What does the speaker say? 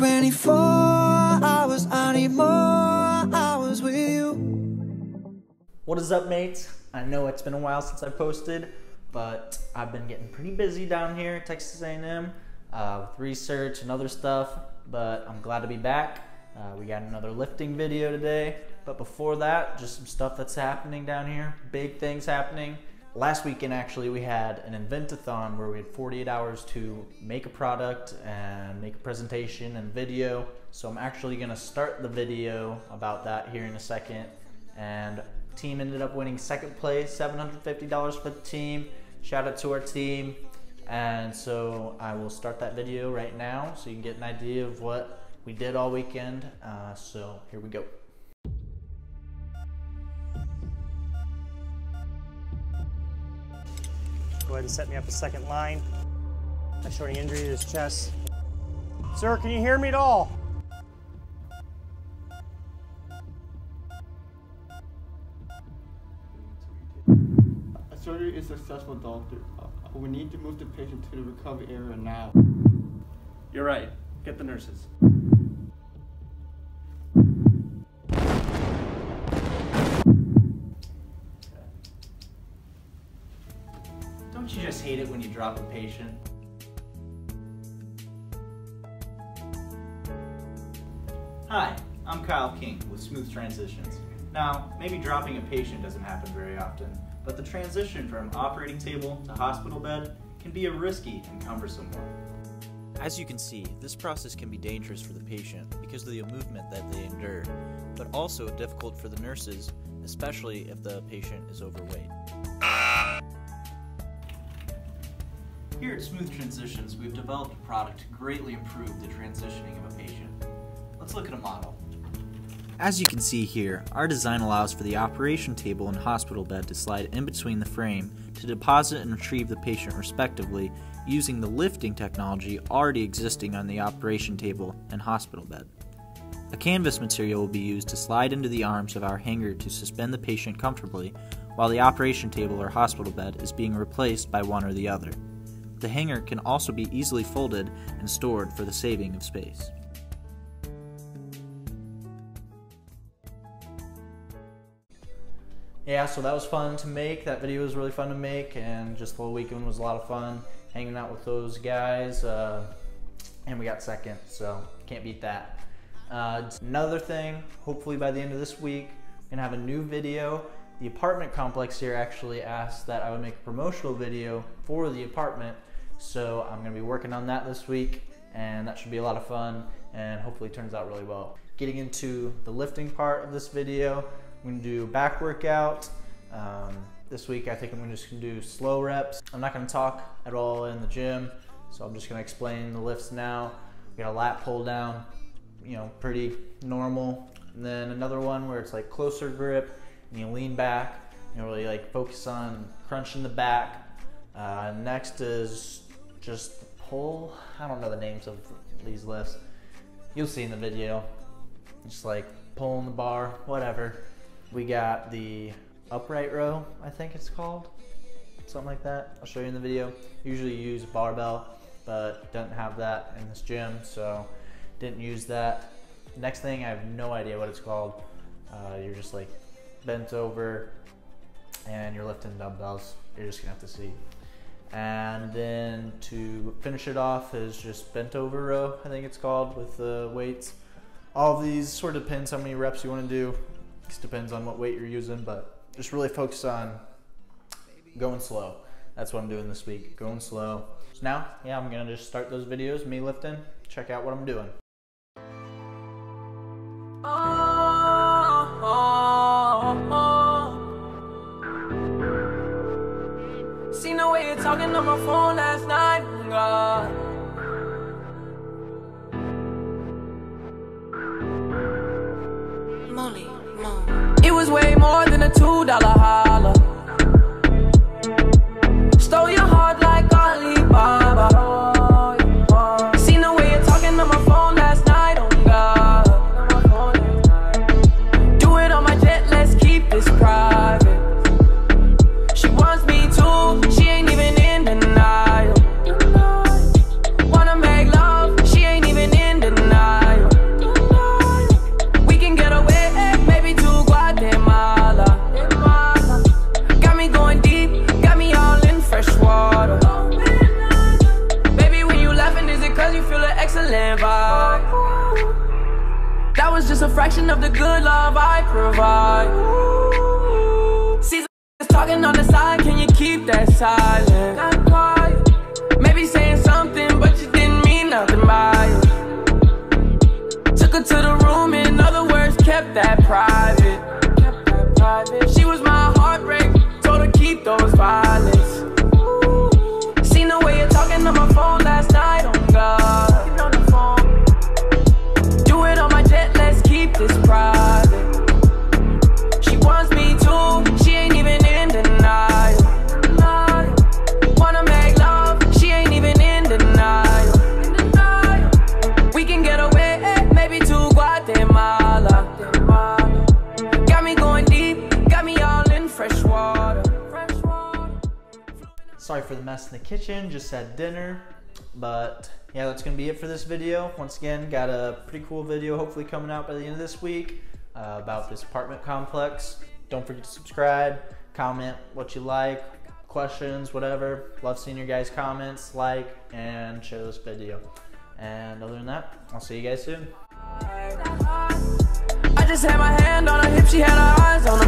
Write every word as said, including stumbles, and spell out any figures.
twenty-four hours, I need more hours with you. What is up, mates? I know it's been a while since I posted, but I've been getting pretty busy down here at Texas A and M uh, with research and other stuff, but I'm glad to be back. Uh, we got another lifting video today, but before that, just some stuff that's happening down here, big things happening. Last weekend, actually, we had an inventathon where we had forty-eight hours to make a product and make a presentation and video. So I'm actually gonna start the video about that here in a second. And team ended up winning second place, seven hundred fifty dollars for the team. Shout out to our team. And so I will start that video right now so you can get an idea of what we did all weekend. Uh, so here we go. Go ahead and set me up a second line. A shorting injury to his chest. Sir, can you hear me at all? A surgery is successful, doctor. We need to move the patient to the recovery area now. You're right. Get the nurses. You just hate it when you drop a patient. Hi, I'm Kyle King with Smooth Transitions. Now, maybe dropping a patient doesn't happen very often, but the transition from operating table to hospital bed can be a risky and cumbersome one. As you can see, this process can be dangerous for the patient because of the movement that they endure, but also difficult for the nurses, especially if the patient is overweight. Here at Smooth Transitions, we've developed a product to greatly improve the transitioning of a patient. Let's look at a model. As you can see here, our design allows for the operation table and hospital bed to slide in between the frame to deposit and retrieve the patient respectively using the lifting technology already existing on the operation table and hospital bed. A canvas material will be used to slide into the arms of our hanger to suspend the patient comfortably while the operation table or hospital bed is being replaced by one or the other. The hanger can also be easily folded and stored for the saving of space. Yeah, so that was fun to make. That video was really fun to make, and just the whole weekend was a lot of fun hanging out with those guys, uh, and we got second, so can't beat that. Uh, another thing, hopefully by the end of this week, we're gonna have a new video. The apartment complex here actually asked that I would make a promotional video for the apartment, so I'm gonna be working on that this week, and that should be a lot of fun and hopefully turns out really well. Getting into the lifting part of this video, I'm gonna do back workout. Um, this week I think I'm just gonna do slow reps. I'm not gonna talk at all in the gym, so I'm just gonna explain the lifts now. We got a lat pull down, you know, pretty normal. And then another one where it's like closer grip, and you lean back, you know, really like focus on crunching the back. Uh, next is just the pull. I don't know the names of these lifts. You'll see in the video. Just like pulling the bar, whatever. We got the upright row, I think it's called. Something like that. I'll show you in the video. Usually use barbell, but don't have that in this gym, so didn't use that. Next thing, I have no idea what it's called. Uh, you're just like bent over and you're lifting dumbbells. You're just gonna have to see. And then to finish it off is just bent over row, I think it's called, with the weights. All of these sort of depends how many reps you want to do. Just depends on what weight you're using, but just really focus on going slow. That's what I'm doing this week, going slow. So now, yeah, I'm gonna just start those videos, me lifting, check out what I'm doing. Seen the way you're talking on my phone last night, God. Molly, Molly. It was way more than a two dollar holler. Stole your heart like Alibaba. Seen the way you're talking on my phone last night, oh God. Do it on my jet, let's keep this private. She wants me too, she ain't even in denial. Wanna make love, she ain't even in denial. good love I provide. Ooh. See some talking on the side, can you keep that silent? I'm quiet, maybe saying something, but you didn't mean nothing by it. Took her to the room, in other words, kept that private. Kept that private. She was my heartbreak, told her keep those violets. Ooh. Seen the way you're talking on my phone last night, oh God. This private. She wants me too, she ain't even in denial. Wanna make love, she ain't even in denial. We can get away, maybe to Guatemala. Got me going deep, got me all in fresh water. Sorry for the mess in the kitchen, just had dinner, but yeah, that's gonna be it for this video. Once again, got a pretty cool video hopefully coming out by the end of this week uh, about this apartment complex. Don't forget to subscribe, comment what you like, questions, whatever. Love seeing your guys' comments, like, and share this video. And other than that, I'll see you guys soon. I just had my hand on her hip, she had her eyes on